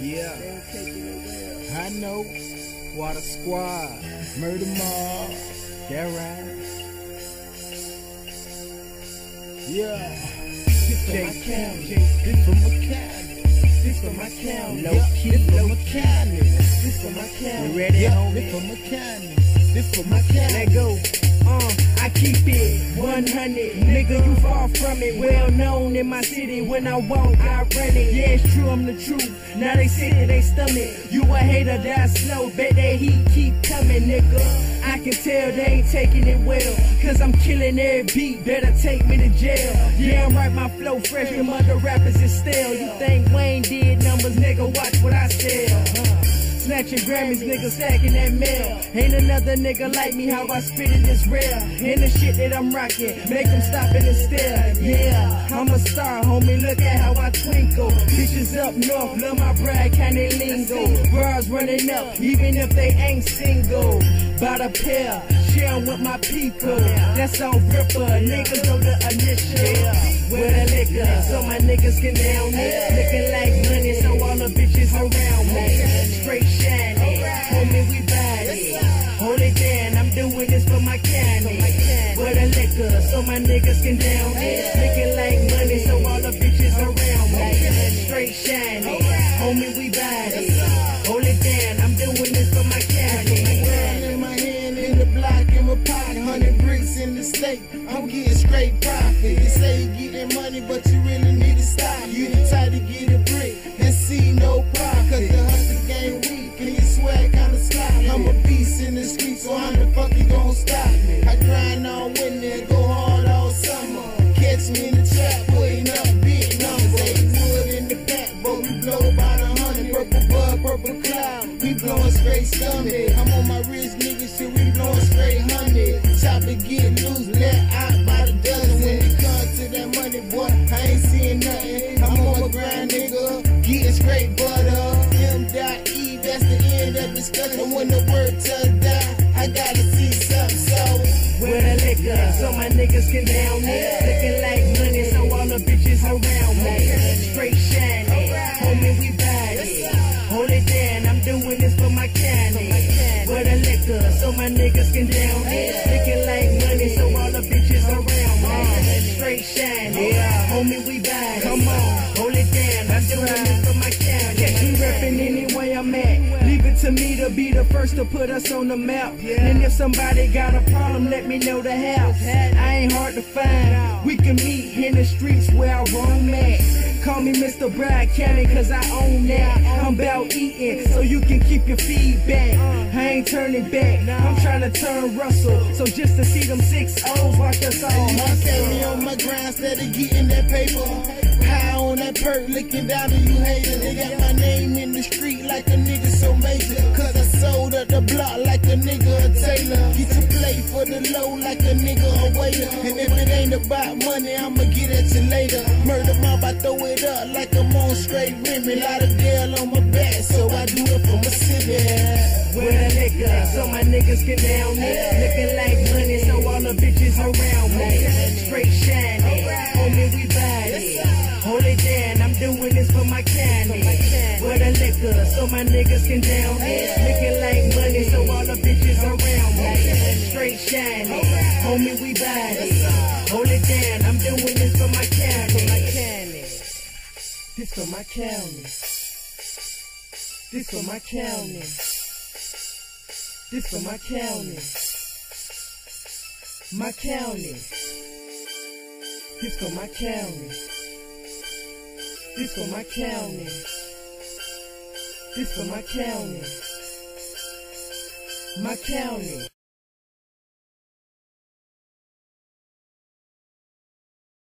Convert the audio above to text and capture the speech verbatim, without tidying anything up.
Yeah, I know. Water Squad, Murder Mob, that right. Yeah, this for my county, this for my county, this for my county, low key, this for my county, this for my county, ready, homie, this for my county, this for my county, let go. Uh, I keep it one hundred, nigga, you far from it. Well known in my city, when I walk, I run it. Yeah, it's true, I'm the truth. Now they sit in they stomach. You a hater, die slow. Bet that heat keep coming, nigga. I can tell they ain't taking it well, cause I'm killing every beat, better take me to jail. Yeah, I'm right, my flow fresh, your mother rappers is stale. You think Wayne did numbers, nigga, watch what I sell. Snatching Grammys, nigga, stacking that mail. Ain't another nigga like me, how I spit it is rare. And the shit that I'm rocking, make them stop it and stare. Yeah, I'm a star, homie, look at how I twinkle. Bitches up north, love my brag, kinda lingo. Bras running up, even if they ain't single. Bought a pair, share with my people. That's on Ripper, niggas know the initial. With a liquor, so my niggas can down it. Looking like money, so all the bitches around me. Straight shining, homie, we body. Hold it down, I'm doing this for my county. For the liquor, so my niggas can down it. Looking like money, so all the bitches around me. Straight shining, homie, we body. Hold it down, I'm doing this for my county. In my hand, in the block, in my pot, hundred bricks in the state. I'm getting straight profit. They say you getting money, but you really need to stop. You the type to get a brick and see no profit. I'm a beast in the street, so how the fuck you gon' stop me? I grind all winter, go hard all summer. Catch me in the trap, putting up big numbers. Ain't wood in the back, but we blow by the hundred. Purple bud, purple cloud, we blowin' straight stomach. I'm on my rich nigga shit, we blowin' straight hundred. Chop it, get loose, let out by the dozen. When it comes to that money, boy, I ain't seeing nothing. I'm on my grind, nigga, getting straight butter. M dot E, that's the end of the struggle. And when the word turns down, I gotta see something, so with a liquor, so my niggas can down it. Looking like money, so all the bitches around me. Straight shining, homie, we body. Hold it down, I'm doing this for my county. With a liquor, so my niggas can down it. Looking like money, so all the bitches around me. Straight shining, homie, we body. Come on, hold it down, I'm doing this for my county. Anyway I'm at, leave it to me to be the first to put us on the map. And if somebody got a problem, let me know the house. I ain't hard to find, we can meet in the streets where I roam at. Call me Mister Bride County, cause I own that. I'm about eating, so you can keep your feed back. I ain't turning back, I'm trying to turn Russell. So just to see them six O's like us all hustle. Me on my grind, steady getting that paper. High on that perk, looking down to you haters. They got my name in the street like a nigga so major. Cause I sold up the block like a nigga a tailor. Get your play for the low like a nigga a waiter. And if it ain't about money, I'ma get at you later. Murder mob, I throw it up like I'm on straight rimming. Lot of deal on my back, so I do it for my city. With a liquor, so my niggas get down it. Looking like money, so all the bitches around me. Straight shining, homie, we body. Hold it down, I'm doing this for my county. With a liquor, so my niggas can down it. Looking like money, so all the bitches around me. Straight shining, homie, we body. Hold it down, I'm doing this for my county. This for my county. This for my county. This for my county. My county. This for my county. This for my county. This for my county. My county.